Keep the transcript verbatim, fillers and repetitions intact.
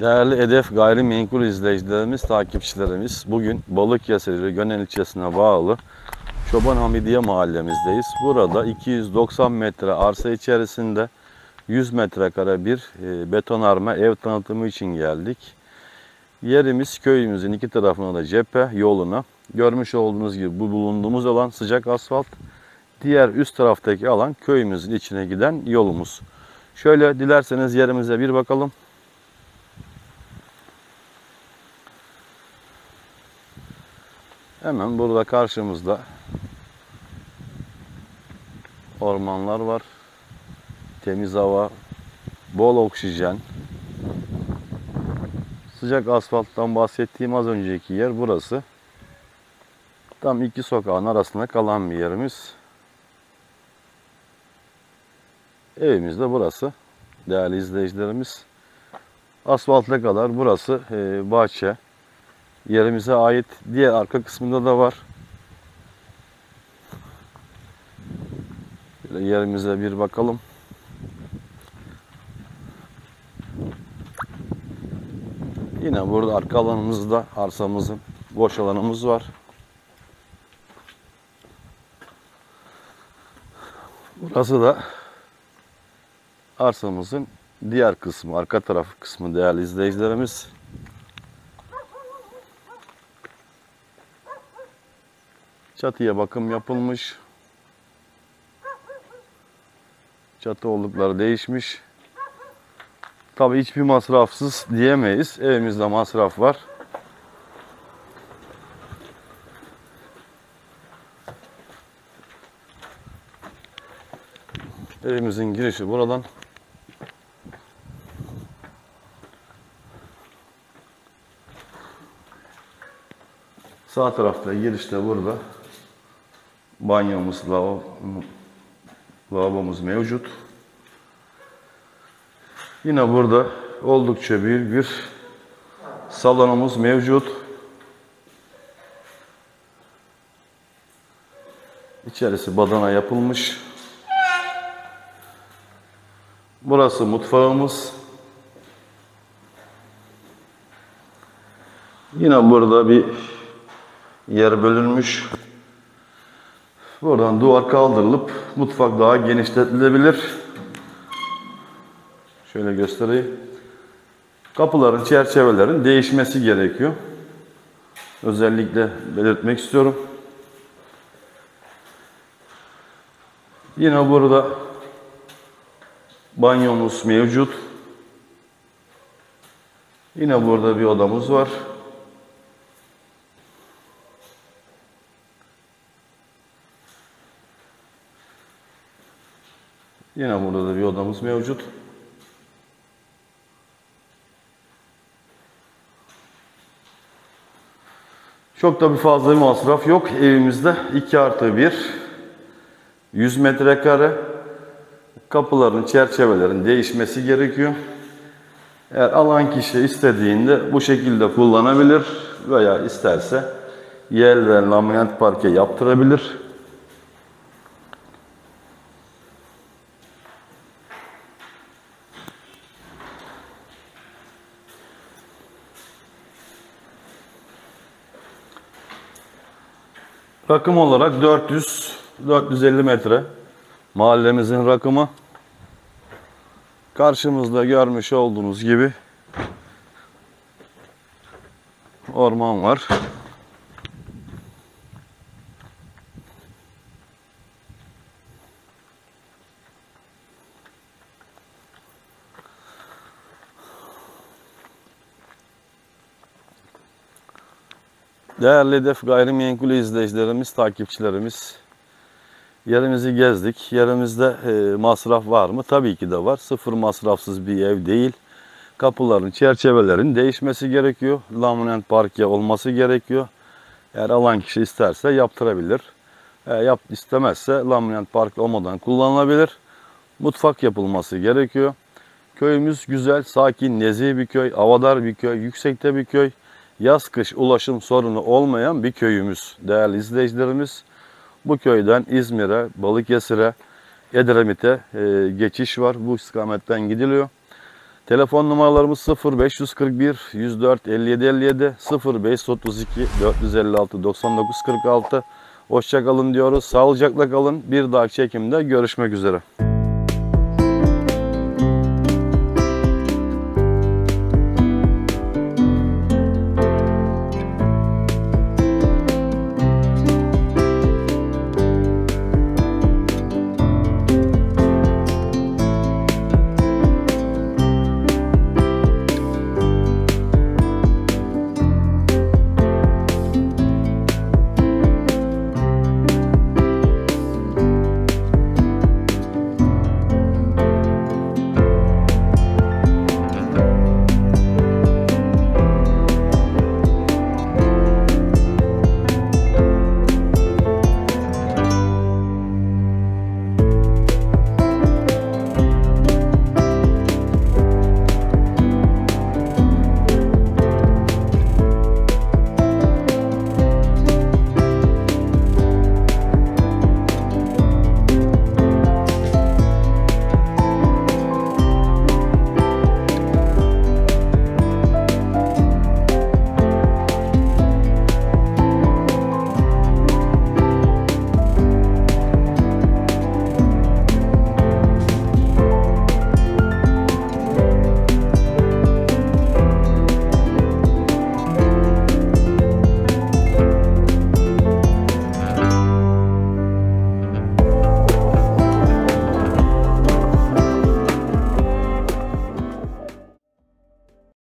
Değerli Hedef Gayrimenkul izleyicilerimiz, takipçilerimiz, bugün Balıkesir Gönen ilçesine bağlı Çoban Hamidiye mahallemizdeyiz. Burada iki yüz doksan metre arsa içerisinde yüz metrekare bir betonarme ev tanıtımı için geldik. Yerimiz köyümüzün iki tarafına da cephe yoluna. Görmüş olduğunuz gibi bu bulunduğumuz alan sıcak asfalt. Diğer üst taraftaki alan köyümüzün içine giden yolumuz. Şöyle dilerseniz yerimize bir bakalım. Hemen burada karşımızda ormanlar var. Temiz hava, bol oksijen. Sıcak asfalttan bahsettiğim az önceki yer burası. Tam iki sokağın arasında kalan bir yerimiz. Evimiz de burası. Değerli izleyicilerimiz, asfalta kadar burası bahçe. Yerimize ait diğer arka kısmında da var. Şöyle yerimize bir bakalım. Yine burada arka alanımızda arsamızın boş alanımız var. Burası da arsamızın diğer kısmı, arka tarafı kısmı değerli izleyicilerimiz. Çatıya bakım yapılmış. Çatı oldukları değişmiş. Tabii hiçbir masrafsız diyemeyiz. Evimizde masraf var. Evimizin girişi buradan. Sağ tarafta girişte burada. Banyomuz, lavabomuz mevcut. Yine burada oldukça büyük bir salonumuz mevcut. İçerisi badana yapılmış. Burası mutfağımız. Yine burada bir yer bölünmüş. Buradan duvar kaldırılıp mutfak daha genişletilebilir. Şöyle göstereyim. Kapıların, çerçevelerin değişmesi gerekiyor. Özellikle belirtmek istiyorum. Yine burada banyomuz mevcut. Yine burada bir odamız var. Yine burada da bir odamız mevcut. Çok da bir fazla bir masraf yok. Evimizde iki artı bir, yüz metrekare. Kapıların, çerçevelerin değişmesi gerekiyor. Eğer alan kişi istediğinde bu şekilde kullanabilir veya isterse yer ve laminat parke yaptırabilir. Rakım olarak dört yüz dört yüz elli metre mahallemizin rakımı. Karşımızda görmüş olduğunuz gibi orman var. Değerli Hedef Gayrimenkul izleyicilerimiz, takipçilerimiz, yerimizi gezdik. Yerimizde e, masraf var mı? Tabii ki de var. Sıfır masrafsız bir ev değil. Kapıların, çerçevelerin değişmesi gerekiyor. Laminat parke olması gerekiyor. Eğer alan kişi isterse yaptırabilir. E, yap, istemezse laminat parke olmadan kullanılabilir. Mutfak yapılması gerekiyor. Köyümüz güzel, sakin, nezih bir köy, havadar bir köy, yüksekte bir köy. Yaz-kış ulaşım sorunu olmayan bir köyümüz değerli izleyicilerimiz. Bu köyden İzmir'e, Balıkesir'e, Edremit'e geçiş var. Bu istikametten gidiliyor. Telefon numaralarımız sıfır beş yüz kırk bir yüz dört elli yedi elli yedi, sıfır beş yüz otuz iki dört yüz elli altı doksan dokuz kırk altı. Hoşça kalın diyoruz. Sağlıcakla kalın. Bir dahaki çekimde görüşmek üzere.